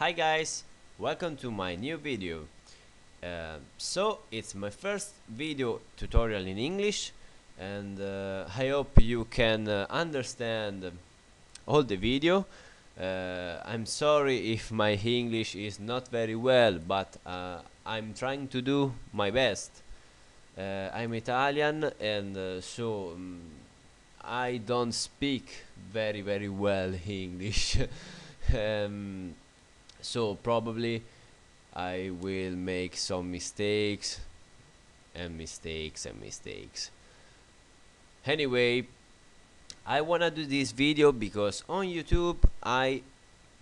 Hi guys, welcome to my new video. So it's my first video tutorial in English, and I hope you can understand all the video. I'm sorry if my English is not very well, but I'm trying to do my best. I'm Italian, and so I don't speak very well English. So probably I will make some mistakes. Anyway, I wanna do this video because on YouTube I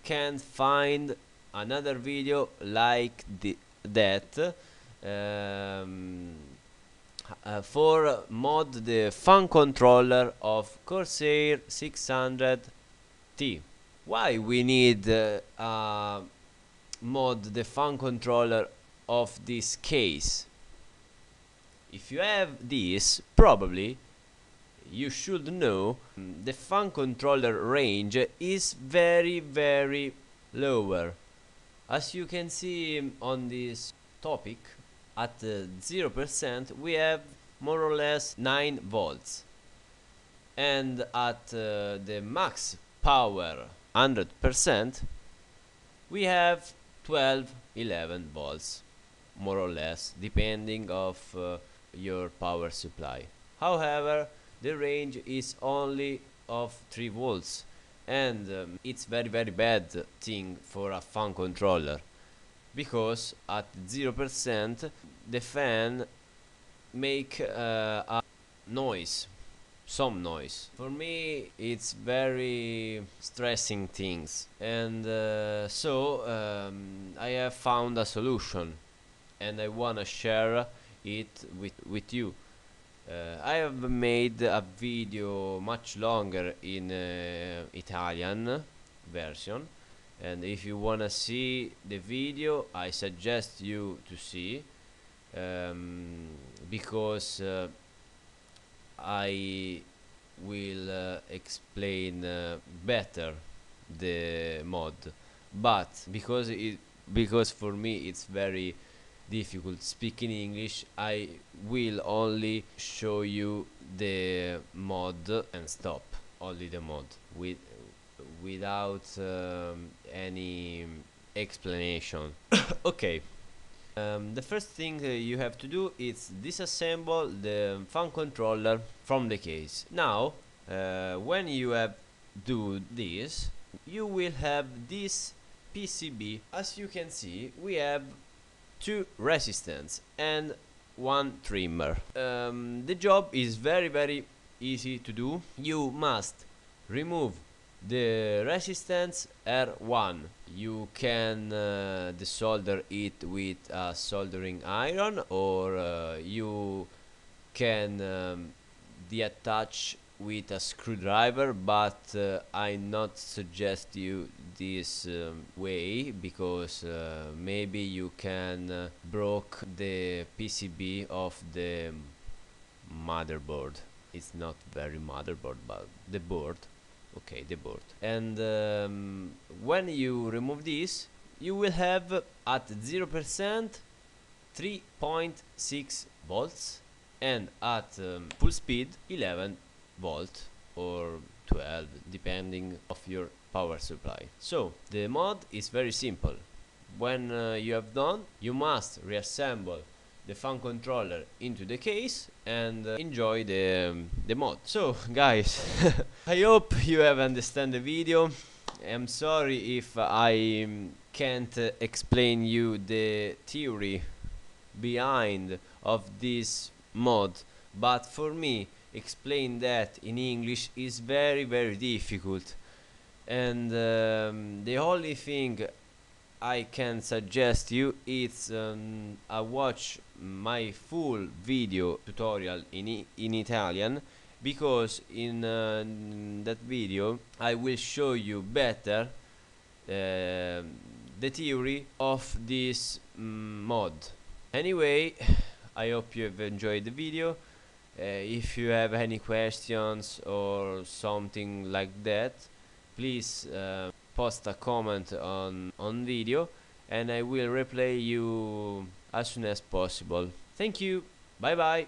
can't find another video like that mod the fan controller of Corsair 600T. Why we need mod the fan controller of this case? If you have this, probably you should know the fan controller range is very lower. As you can see on this topic, at 0% we have more or less 9 volts, and at the max power 100% we have 11 volts, more or less, depending of your power supply. However, the range is only of 3 volts, and it's very bad thing for a fan controller, because at 0% the fan make a noise, some noise. For me it's very stressing things, and so I have found a solution, and I wanna share it with you. I have made a video much longer in Italian version, and if you wanna see the video I suggest you to see, because I will explain better the mod, but because for me it's very difficult speaking English, I will only show you the mod and stop, only the mod, without any explanation. Okay. The first thing you have to do is disassemble the fan controller from the case. Now, when you have do this, you will have this PCB. As you can see, we have 2 resistors and 1 trimmer. The job is very easy to do. You must remove the resistance R1. You can desolder it with a soldering iron, or you can deattach with a screwdriver, but I not suggest you this way, because maybe you can broke the PCB of the motherboard. It's not very motherboard, but the board. Okay, the board. And when you remove this, you will have at 0% 3.6 volts, and at full speed 11 volt or 12, depending of your power supply. So the mod is very simple. When you have done, you must reassemble the fan controller into the case and enjoy the mod. So guys, I hope you have understand the video. I'm sorry if I can't explain you the theory behind of this mod, but for me explain that in English is very difficult, and the only thing I can suggest you is watch my full video tutorial in Italian, because in that video I will show you better the theory of this mod. Anyway, I hope you have enjoyed the video. If you have any questions or something like that, please post a comment on video, and I will reply you as soon as possible. Thank you, bye bye.